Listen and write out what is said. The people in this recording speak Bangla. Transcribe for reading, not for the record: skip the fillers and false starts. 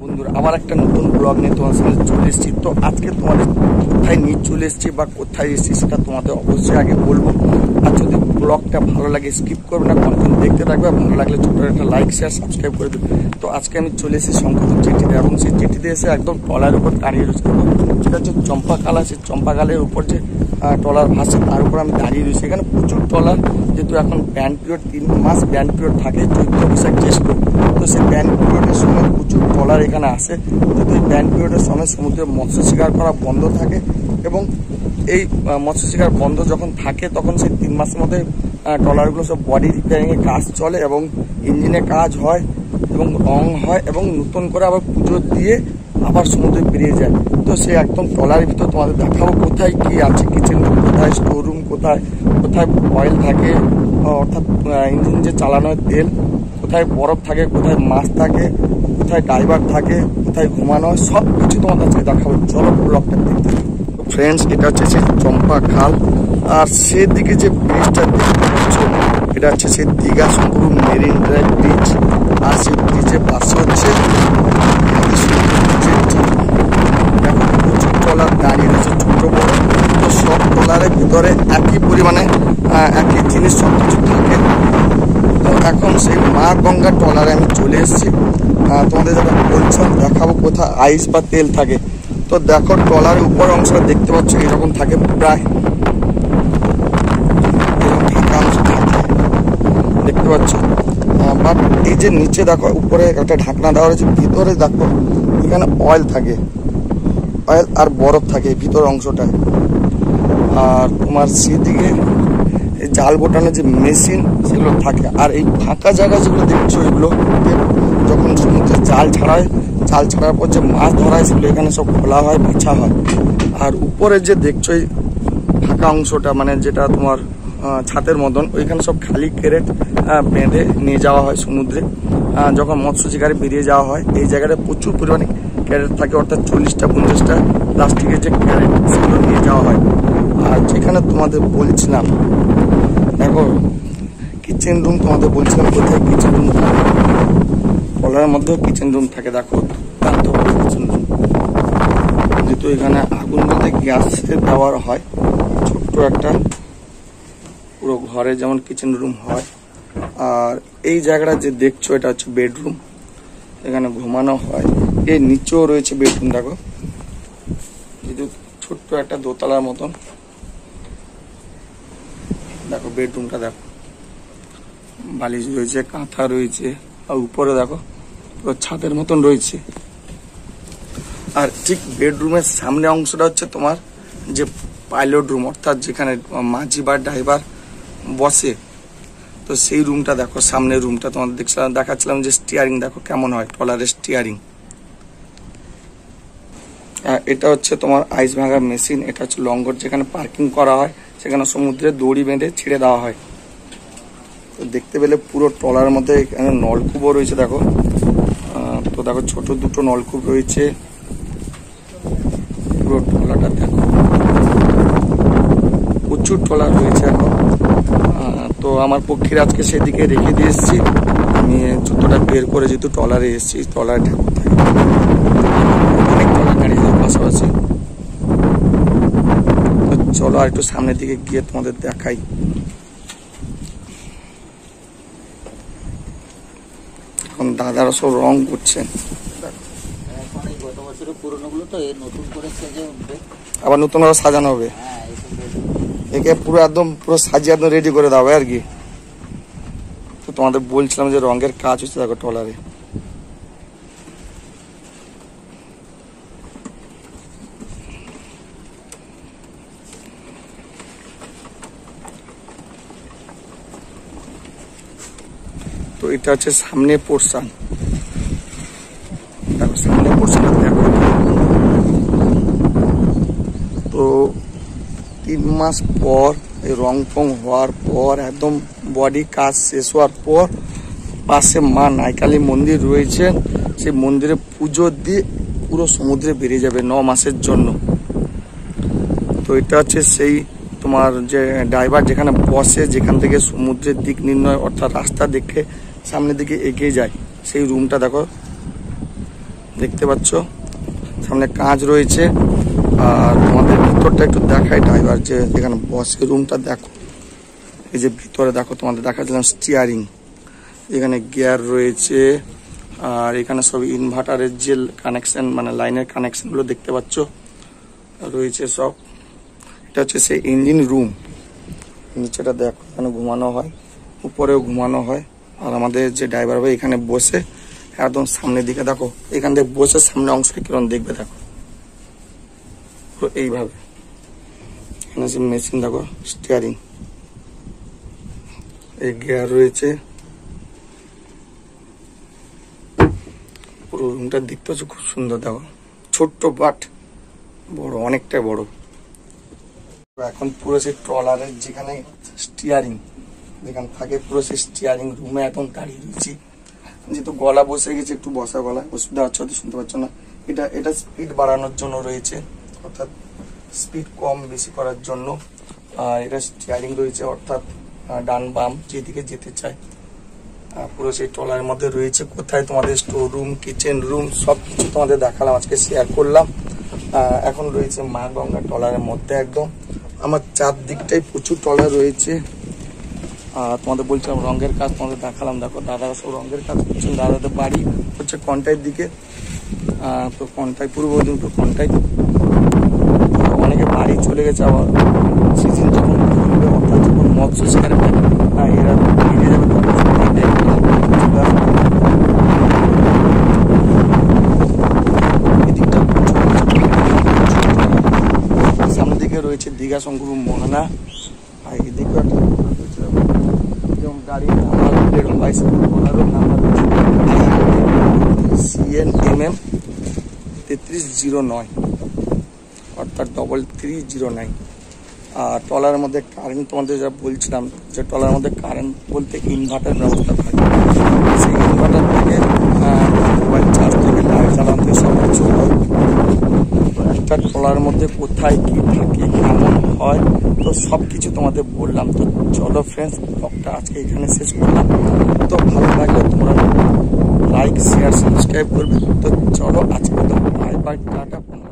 বন্ধুরা, আবার একটা নতুন ব্লগ নিয়ে তোমার সামনে চলে এসেছি। তো আজকে তোমাদের কোথায় নিয়ে চলে এসেছি বা কোথায় এসেছি সেটা তোমাদের অবশ্যই আগে বলবো। আর যদি ব্লগটা ভালো লাগে স্কিপ করবে না, কন্টিনিউ দেখতে থাকবে। ভালো লাগলে ছোট একটা লাইক শেয়ার সাবস্ক্রাইব করে দেবে। তো আজকে আমি চলে এসেছি শঙ্করপুর জেটিতে, এবং সেই জেটিতে এসে একদম টলার উপর দাঁড়িয়ে রয়েছে। সেটা হচ্ছে চম্পা খাল, আছে চম্পা খালের উপর যে টলার ভাসে তার উপর আমি দাঁড়িয়ে রয়েছি। এখানে প্রচুর টলার, যেহেতু এখন ব্যান্ড পিরিয়ড 3 মাস ব্যান্ড পিরিয়ড থাকে চৈত্র বৈশাখ জ্যেষ্ঠ, তো সেই ব্যান্ড পিরিয়ডের সময় প্রচুর টলার এখানে আসে। যেহেতু এই ব্যান্ড পিরিয়ডের সময় সমুদ্রে মৎস্য শিকার করা বন্ধ থাকে, এবং এই মৎস্য শিকার বন্ধ যখন থাকে তখন সেই 3 মাসের মধ্যে ট্রলারগুলো সব বডি রিপেয়ারিংয়ের কাজ চলে এবং ইঞ্জিনে কাজ হয় এবং রং হয় এবং নতুন করে আবার পুজো দিয়ে আবার সমুদ্রে বেরিয়ে যায়। তো সে একদম ট্রলারের ভিতর তোমাদের দেখাবো কোথায় কী আছে, কিচেন রুম কোথায়, স্টোর রুম কোথায়, কোথায় অয়েল থাকে অর্থাৎ ইঞ্জিন যে চালানো হয় তেল, কোথায় বরফ থাকে, কোথায় মাছ থাকে, কোথায় ড্রাইভার থাকে, কোথায় ঘুমানো হয়, সব কিছু তোমাদের আজকে দেখাবো। চলো ব্লগটা দেখতে। ফ্রেন্ডস, এটা হচ্ছে সেই চম্পা খাল, আর সেদিকে যে ব্রিজটা দেখতে পাচ্ছ এটা হচ্ছে সেই Digha Shankarpur marine drive bridge. আর সেই ব্রিজের পাশে হচ্ছে প্রচুর ট্রলার দাঁড়িয়ে রয়েছে, ছোটো বড়ো। তো সব ট্রলারের ভিতরে একই পরিমাণে একই জিনিস সব কিছু থাকে। তো এখন সেই মা গঙ্গা ট্রলারে আমি চলে এসেছি। তোমাদের যেটা বলছিলাম দেখাবো কোথায় আইস বা তেল থাকে। তো দেখো ট্রলারের উপর অংশ দেখতে পাচ্ছ এরকম থাকে, প্রায় দেখতে পাচ্ছ। বা এই যে নিচে দেখো উপরে একটা ঢাকনা দেওয়া রয়েছে, ভিতরে দেখো এখানে অয়েল থাকে, অয়েল আর বরফ থাকে ভিতর অংশটায়। আর তোমার সেদিকে জাল বোটানোর যে মেশিন সেগুলো থাকে। আর এই ফাঁকা জায়গা যেগুলো দেখছো এগুলো যখন সমুদ্রে জাল ছাড়ায়, জাল ছাড়ার পর যে মাছ ধরা হয় সেগুলো এখানে সব খোলা হয়, বাছা হয়। আর উপরে যে দেখছো এই ফাঁকা অংশটা, মানে যেটা তোমার ছাতের মতন, ওইখানে সব খালি ক্যারেট বেঁধে নিয়ে যাওয়া হয় সমুদ্রে যখন মৎস্য শিকারে বেরিয়ে যাওয়া হয়। এই জায়গাটা প্রচুর পরিমাণে ক্যারেট থাকে, অর্থাৎ 40-50টা প্লাস্টিকের যে ক্যারেট সেগুলো নিয়ে যাওয়া হয়। আর যেখানে তোমাদের বলছিলাম দেখো কিচেন রুম, তোমাদের বলছিলাম কোথায় কিচেন রুম থাকে, ট্রলারের মধ্যেও কিচেন রুম থাকে। দেখো কিচেন রুম, যেহেতু এখানে আগুন বলতে গ্যাসে দেওয়ার হয়, ছোট্ট একটা পুরো ঘরে যেমন কিচেন রুম হয়। আর এই জায়গাটা যে দেখছো এটা হচ্ছে বেডরুম, এখানে ঘুমানো হয়। এর নিচেও রয়েছে বেডরুম, দেখো যেহেতু ছোট্ট একটা দোতলার মতন। দেখো বেডরুমটা, দেখো বালিশ রয়েছে, কাঁথা রয়েছে, আর উপরে দেখো ছাদের মতন রয়েছে। আর ঠিক বেডরুমের সামনে অংশটা হচ্ছে তোমার যে পাইলট রুম, অর্থাৎ যেখানে মাঝি বা ড্রাইভার বসে। তো সেই রুমটা দেখো, সামনের রুমটা তোমাদের দেখাচ্ছিলাম যে স্টিয়ারিং দেখো কেমন হয়, ট্রলারের স্টিয়ারিং। আর এটা হচ্ছে তোমার আইস ভাঙা মেশিন, এটা হচ্ছে লঙ্গর, যেখানে পার্কিং করা হয় সেখানে সমুদ্রে দড়ি বেঁধে ছেড়ে দেওয়া হয়। তো দেখতে পেলে পুরো ট্রলার মধ্যে এখানে নলকূপও রয়েছে দেখো। তো দেখো ছোট দুটো নলকূপ রয়েছে, পুরো ট্রলারটা দেখো, প্রচুর ট্রলার রয়েছে এখন। তো আমার পক্ষীর আজকে সেদিকে রেখে দিয়ে এসেছি আমি, জুতোটা বের করে যেহেতু ট্রলারে এসেছি, ট্রলারে ঠাকুর থাকে, অনেক ট্রলার গাড়ির পাশাপাশি। চলো আর একটু সামনের দিকে গিয়ে তোমাদের দেখাই। এখন দাদারা সব রং করছেন, আবার নতুন ভাবে সাজানো হবে, একে পুরো একদম পুরো সাজিয়ে একদম রেডি করে দেওয়া হবে আর কি। তো তোমাদের বলছিলাম যে রঙের কাজ হচ্ছে দেখো ট্রলারে। তো এটা হচ্ছে সামনে পোর্শন, দেখো সামনে পোর্শন। তো 3 মাস পর এই রং ফং হওয়ার পর একদম বডি কাজ শেষ হওয়ার পর পাশে মা নাইকালী মন্দির রয়েছে, সেই মন্দিরে পুজো দিয়ে পুরো সমুদ্রে বেরিয়ে যাবে 9 মাসের জন্য। তো এটা হচ্ছে সেই তোমার যে ড্রাইভার যেখানে বসে, যেখান থেকে সমুদ্রের দিক নির্ণয় অর্থাৎ রাস্তা দেখে সামনের দিকে এগিয়ে যায়, সেই রুমটা দেখো দেখতে পাচ্ছ সামনে কাঁচ রয়েছে। আর আমাদের ভিতরটা একটু দেখায় ড্রাইভার যে এখানে বসে রুমটা দেখো, এই যে ভিতরে দেখো তোমাদের দেখাচ্ছিলাম স্টিয়ারিং, এখানে গিয়ার রয়েছে। আর এখানে সব ইনভার্টারের যে কানেকশন মানে লাইনের কানেকশনগুলো দেখতে পাচ্ছ রয়েছে সব। এটা হচ্ছে সেই ইঞ্জিন রুম, নিচেটা দেখো এখানে ঘুমানো হয়, উপরেও ঘুমানো হয়। আর আমাদের যে ড্রাইভার ভাই এখানে বসে একদম সামনের দিকে দেখো, এখান থেকে বসে সামনে অংশটা কিরণ দেখবে দেখো এইভাবে। এখানে যে মেশিন দেখো স্টিয়ারিং, এই গিয়ার রয়েছে, পুরো রুমটা দেখতে হচ্ছে খুব সুন্দর দেখো, ছোট্ট বাট বড়, অনেকটা বড়। এখন পুরো সেই ট্রলারের যেখানে স্টিয়ারিং যেখানে থাকে পুরো সেই স্টিয়ারিং রুমে এখন দাঁড়িয়ে রয়েছি। যেহেতু গলা বসে গেছে একটু বসা গলা অসুবিধা হচ্ছে, হয়তো শুনতে পাচ্ছ না। এটা স্পিড বাড়ানোর জন্য রয়েছে, অর্থাৎ স্পিড কম বেশি করার জন্য। আর এটা স্টিয়ারিং রয়েছে, অর্থাৎ ডান বাম যেদিকে যেতে চায়। পুরো সেই ট্রলারের মধ্যে রয়েছে কোথায় তোমাদের স্টোর রুম, কিচেন রুম সব কিছু তোমাদের দেখালাম, আজকে শেয়ার করলাম। এখন রয়েছে মা গঙ্গা ট্রলারের মধ্যে একদম, আমার চারদিকটাই প্রচুর ট্রলার রয়েছে। আর তোমাদের বলছিলাম রঙের কাজ তোমাদের দেখালাম, দেখো দাদারা সব রঙের কাজ করছেন। দাদাদের বাড়ি হচ্ছে কন্টাইয়ের দিকে, তো কন্টাই পূর্ব মেদিনীপুর কন্টাই। অনেকে বাড়ি চলে গেছে, আবার সিজন যখন খুলবে অর্থাৎ যখন মৎস্য শিকারে এরা ফিরে যাবে তখন রয়েছে দীঘা শঙ্করপুর মোহনা। আর এদিকে একটা যেরকম গাড়ি নাম্বার 122 নাম্বার CNMM 3309 অর্থাৎ 3309। আর ট্রলার মধ্যে কারেন্ট তোমাদের যা বলছিলাম যে ট্রলার মধ্যে কারেন্ট বলতে ইনভার্টার ব্যবস্থা থাকে, সেই ইনভার্টার থেকে মোবাইল চার্জ থেকে লাইট চালাতে সব কিছু হয়। একটা ট্রলার মধ্যে কোথায় কি থাকে কেমন হয় তো সব কিছু তোমাদের বললাম। তো চলো ফ্রেন্ডস, ব্লগটা আজকে এখানে শেষ করলাম। তো ভালো লাগলে তোমরা লাইক শেয়ার সাবস্ক্রাইব করবে। তো চলো আজকে তো বাই বাই, টাটা।